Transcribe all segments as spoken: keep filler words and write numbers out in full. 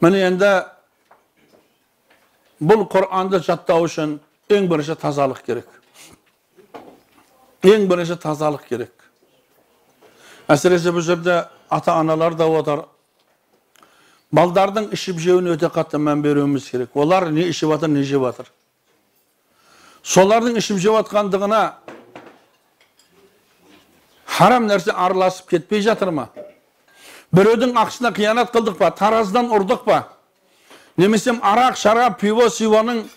Meni endi bu Kur'onda jatdağı için en birinci tazalık gerek. En birinci tazalık gerek. Aslında bu yerde ata analar da var. Baldar'dan işi bir şeyin öte katı ben veriyoruz gerek. Onlar ne işi vardır, ne işi vardır. Solardan işi bir şey vardır. Haram nersi arlasıp ketpey jatırma. Bireudin akşına kıyanat kıldık ba, tarazdan urduk ba. Nemesem arak, şarap, pivo, sivanın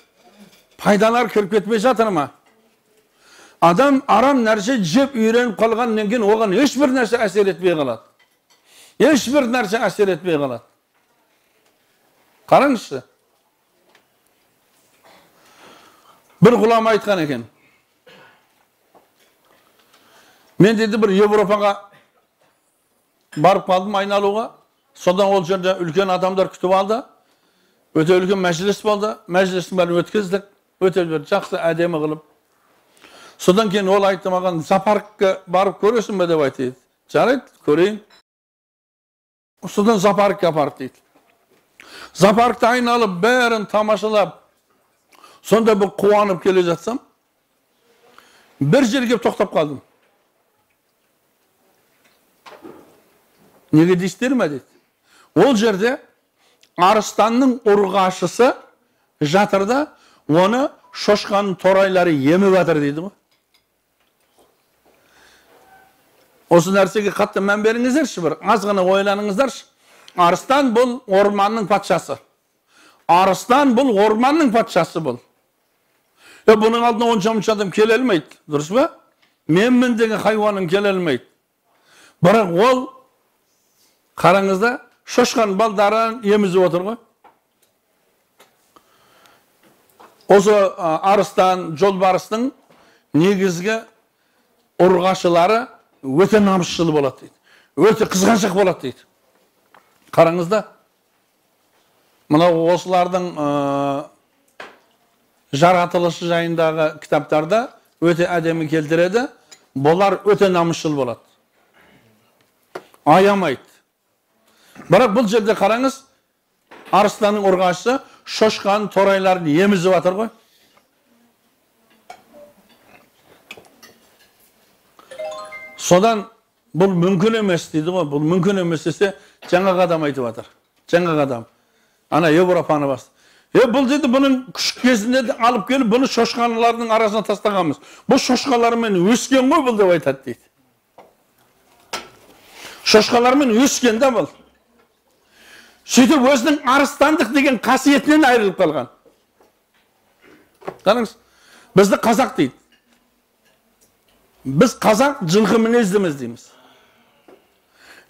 paydalar kirip ketpey jatırma. Adam aram nersi jep üyrenip kalgan nengin oğan hiçbir nersi asir etmey kalat. Hiçbir nersi asir etmey kalat. Qarangızı. Bir gulam aytkan eken. Men dedi bir Evropaga barıp kaldım aynaluğa. Sondan ol yerden ülken adamlar kütüp aldı. Öte ülken meclis boldu. Meclisini bari ötkizdik. Öte bir jaksy ademi kılıp. Sondan keyin ol aytdı magan Zaparkka barıp körösünbü dep aytdı. Jarayt, köreyin. Sondan Zaparkka barıp deydi. Zaparkta aynalıp bärin tamaşalap. Sonda bir kuvanıp kele jatsam. Bir jerge toktap kaldım. Nege deyiştirme dedi. Ol jerde Arıstan'ın urgaşısı jatırda onu şoşkanın torayları yemi batır dedi mi? Osu nersege katlı mənberinizdir şi bir. Azgını oylanınızdır şi. Arıstan bul ormanın patşası. Arıstan bul ormanın patşası bul. E bunun altına onca mınç adam kelelmeydi. Dürüst mü? Memmin degen hayvanın kelelmeydi. Bırak ol qarangızda şoşkan baldaran yemizip oturğu. Oso Arıstan Jolbarısının negizgi urgaşılary öte namusçıl bolat deydi. Öte kızgançak bolat deydi. Qarangızda mına oslarning jaratylyşı jayındagy kitaptarda öte ademi keltiredi. Bolar öte namusçıl bolat. Ayamaydı. Bırak bu cebde karangız Arıstan'ın orgaçısı şoşkan toraylarını yemizi batır koy. Sodan bu mümkün emes dedi o. Bu mümkün emes dese cengak adam aytı batır. Cengak adam. Ana Evropa'nı bastı. E bu dedi bunun küçük gezinde de alıp gelip bunu şoşkanlarının arasına taslakamız. Bu şoşkalarımın üsken koy bul de baytat dedi. Şoşkalarımın üsken de bul. Sütüp özünün arıstandık degen kasiyetinden ayrılıp kalgan. Kanınız, bizde Kazak deydi. Biz Kazak jılgı münezlimiz deymiz.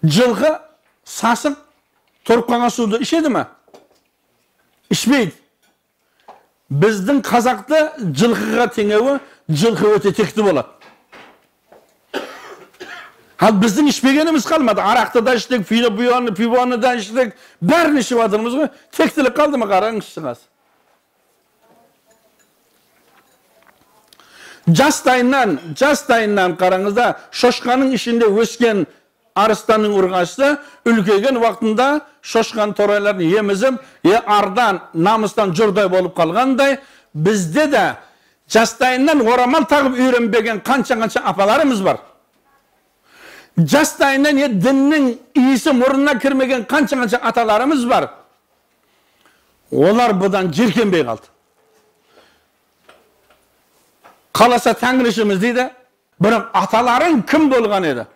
Jılgı sasıp torup kalgan suudu işedi mi? İşmeydi. Bizden Kazak'ta jılgıga teňewi jılgı öte tekti bolat. Hal bizden işmegenimiz kalmadı. Arakta da iştik, pivonu da iştik, bärini işip atırmız mı? Tektilik kaldı mı? Karangızsınız. Jastayından, jastayından karangızda, şoşkanın işinde ösken Arıstan'ın urgaçısı, ülkegen vaktında şoşkan toraylarını yemizip, ya ardan, namustan jurday bolup kalganday, bizde de jastayından oramal tağıp ürenbegen kança kança apalarımız var. Jastayından ya dinnin iyisi murnuna kirmegen kança kança atalarımız var. Olar budan jirkenbey kaldı. Kalasa Tängri işimiz deydi. Bırak ataların kim bolgan edi?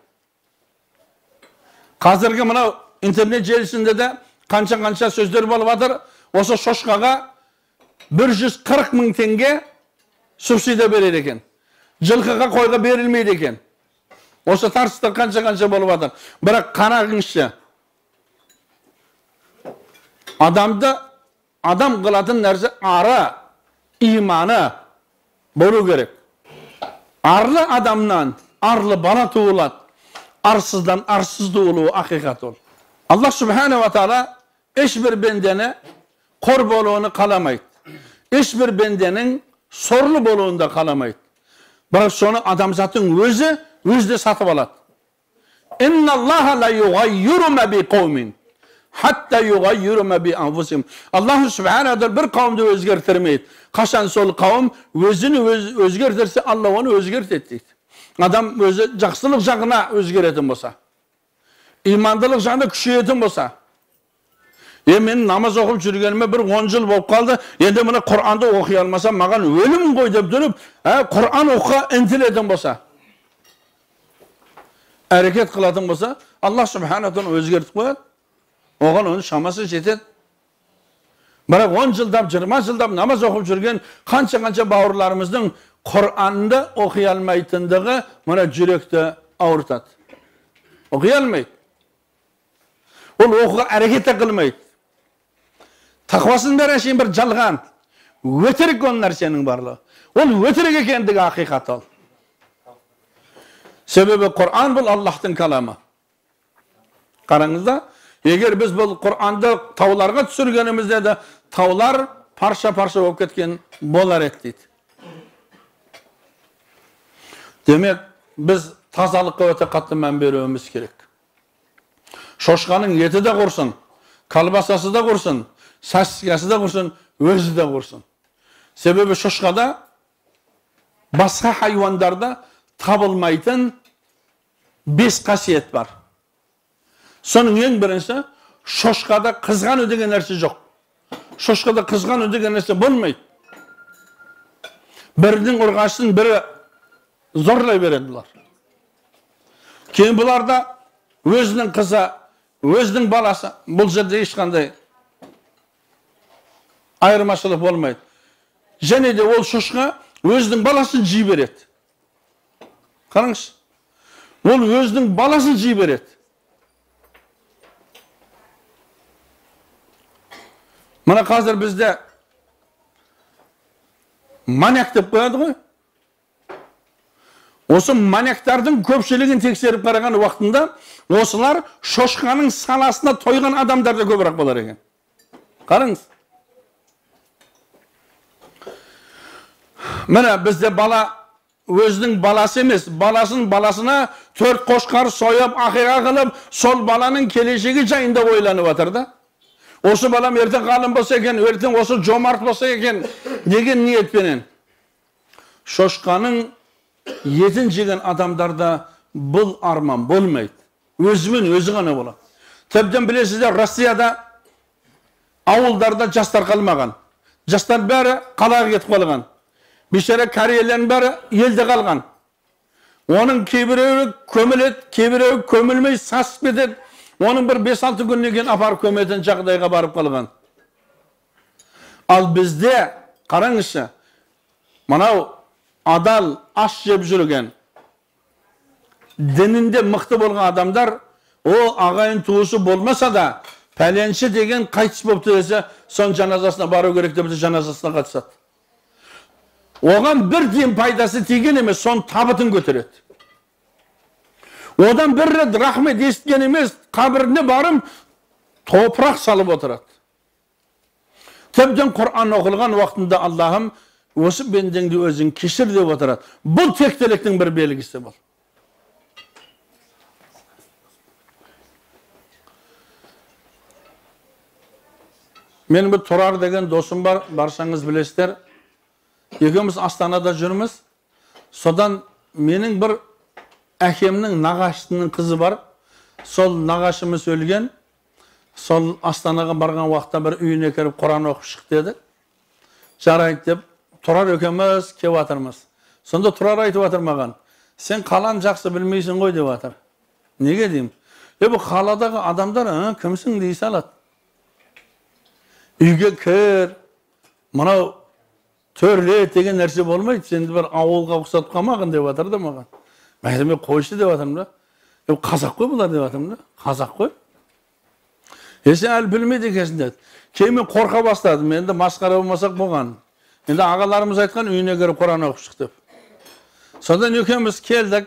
Hazırki mına internet jerisinde de kança kança sözler bolup atır. Oso şoşkaga bir yüz kırk ming tenge subsidiya berer eken. Jılgıga koyga berilmeydi eken. Osa tartıştık kança kança bolup atır. Bırak karagınçı. Adamda adam kılatın nersi arı imanı bolu gerek. Arlı adamdan arlı bana tuğulat. Arsızdan arsız tuğulu hakikat ol. Allah Subhanehu ve Teala hiçbir bendeni kor boluğunu kalamaydı. Hiçbir bendenin sorlu boluğunda kalamaydı. Bırak sonra adamzatın özü yüzde satıp alat. İnna Allaha la yuğayyuru ma bi kavmin hatta yugayyirme bi anfusihim. Allah subhanahu bir kavmde özgürtürmeydi. Kaşan sol kavm özünü öz, özgürtürse Allah onu özgürtetti. Adam özü jaksılık jağına özgüretin bolsa, imandalık jağına küçüyetin bolsa. E men namaz okup jürgenime bir on yıl bolup kaldı. Endi meni Kur'an'da okuy almasam magan ölüm koy dep dönüp, Kur'an okuğa intiletin bolsa, hareket kılatin bolsa, Allah subhanahu taala özgürtüp koyat. Oğlan onun şaması jetedi. Bırak on yıldap, yirmi yıldap namaz okup jürgen kança-kança bağırlarımızın Kur'an'da okuy almaytındığı meni yürekte ağırtat. Okuy almayt. Ol okuğa harekete kılmaydı. Takvasın beren şeyin bir jalgan. Ötirik onlar senin barlığı. Ol ötirik ekendiği hakikat ol. Sebebi Kur'an bul Allah'tın kalamı. Karangızda, eğer biz bu Kur'an'da tavlarga tüsürgenimizde de tavlar parça parça olup ketken bolar ettiydi. Demek biz tazalıkka öte katlı men berömüz gerek. Şoşkanın eti de kursun, kalbasası da kursun, saskası da kursun, özü de kursun. Sebebi şoşkada başka hayvanlarda tabılmaytın beş kasiyet var. Sonun en birincisi, şoşkada kızgan ödegen nerse yok. Şoşkada kızgan ödegen nerse bulmaydı. Birinin urgaşının biri zorlay verediler. Keyin bularda özünün kızı, özünün balası, bu zirde işkanday ayırmaşılık olmaydı. Jene de ol şoşka özünün balasını jiy beredi. Karınız, ol özünün balasını jiy beredi. Mana hazır bizde manyak dep koyadı koy. Osu manyaktar'dın köpçülüğün tekserip karagan vaktında osılar şoşkanın salasına toygan adamlar da köprak bolar eken. Karınız. Mene bizde bala özünün balası emes, balasının balasına tört koşkar soyup akıya kılıp sol balanın keleşigi jayında oylanıp atır da. Osu balam erten kalın bolsa eken, erten osu jomart bolsa eken degen niyetpenen. Şoşkanın yetinjigen adamlarda bu arman bulmaydı. Özümün özü gana bola. Tebden bilesizler Rossiyada avullarda jastar kalmagan. Jastar bari kalağa ketip kalgan. Bişere kariyelerin bari elde kalgan. Onun kibiröü kömület, kibiröü kömülmey sasıp ketip, onun bir beş altı günden keyin aparıp kömeten jagdayga barıp kalgan. Al bizde karangızcha manaw adal, aş jep jürgen, dininde mıhtı bolgan adamlar, o ağayın tuğusu bolmasa da, pelenşi degen kaytıs boptu dese, son janazasına barı gerek dep janazasına katışat. Oğan bir tiyin paydası tiygen emes, son tabıtın götüredi. Odan bir red rahmet esitken emes, kabirine barım, toprak salıp oturat. Tebden Kur'an okulgan vaktinde Allah'ım, osu bendengdi özün kişir dep oturat. Bu tekteliktin bir belgisi bol. Menin bir Turar degen dostum bar, barsanız bilesizler. Ekimiz Astanada jürmüz. Sodan menin bir äkemnin nagaştının kızı bar. Sol nagaşımız ölgen. Sol Astanaga bargan waqtda bir üyüne kirip Kur'an okup çık dedi. Jarayt dep Turar ökemiz kep atırmız. Sonda Turar aytıp atırmagan. Sen kalan jaksı bilmeysin koy dep atır. Nege deyim? E bu kaladagı adamlar kimsin deyse alat. Üyge kir, mana törlet degen nerse bolmaydı. Sen bir avulga uksat kalmağın dep atır da magan. Mehzime koyuştu dep atırım da. E kazak koy bular dep atırım da. Kazak koy. E sen al bilmeydi ekensin dedi. Keyin korka bastadım. Endi maskara bolmasak bolgan. Endi ağalarımız aytkan üyüne kirip Kur'an okup çık dep. Sondan ökemiz keldik.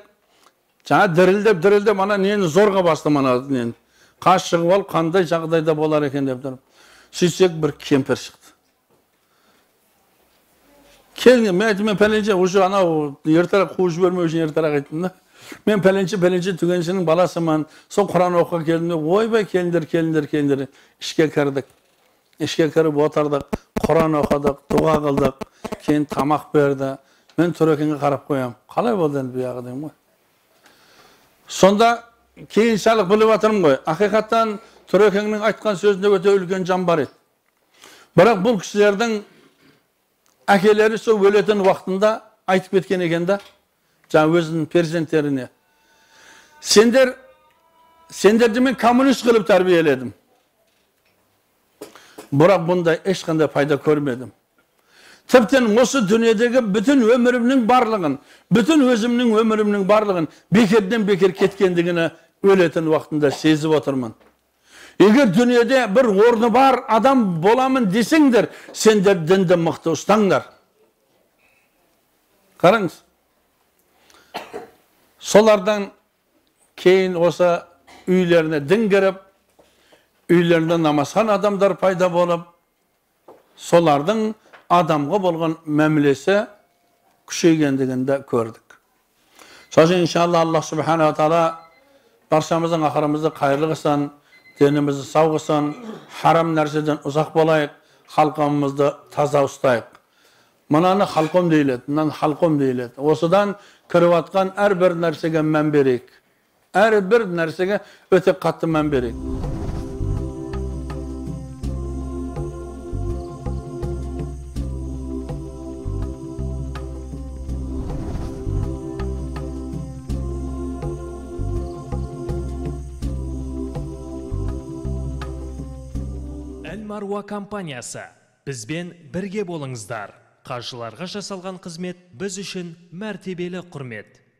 Jana dirildep dirildep ana neni zorga bastı mana neni. Kaç çıkıp alıp kanday jagdayda bolar eken dep durup. Süysek bir kemper çıktı. Kelin, men aytdim men pelenje, uşa ana erterak kuuş bölme üçin erterak aytdim da. Men pelinci pelinci tügencinin balasıman. Son Kur'an oku geldiğinde voy be kendir kendir kendir. İşke kirdik. İşke kirip otardık. Kur'an okudık. Dua kıldık. Kendi tamak berdi. Men türekine karıp koyam. Kalay boldan bu yağı deyim koy. Sonda keyin şalık bilip atırım koy. Hakikaten türekinin aytkan sözünde öte ülken can bar et. Bırak bu kişilerden akeleri so öletin vaktinde aytıp etken eken de can özünün prezidentlerine. Sender, sender demin komünist kılıp terbiyeledim. Bırak bunda eşkanda fayda görmedim. Tıpkı osu dünyadaki bütün ömrümün barlığın, bütün özümün ömrümün barlığın bekirden bekir ketkendiğine öletin vaktinde sezip oturman. Eğer dünyada bir ornu var adam bolamın desindir, sender dinde mıhtı ustanlar. Karınız. Solardan keyin olsa üylerine din girip, üylerine namazhan adamlar payda bolup, solardan adamga bolğan memlese küçeygendiginde gördük. Sonuçta inşallah Allah subhanahu wa taala barşamızın ahırımızı hayırlı kılsın, denimizi sağ kılsın, haram nerseden uzak bolayık, halkımızda taza ustayık. Mananı halkım değil et, bundan halkım değil et. Osudan kırıvatkan her bir nersege men bereyik. Her bir nersege öte katı men bereyik. Marwa kompaniyasi. Bizben birge bolingizlar. Qarşılarga jasalgan xizmet biz uchun martebeli qurmet.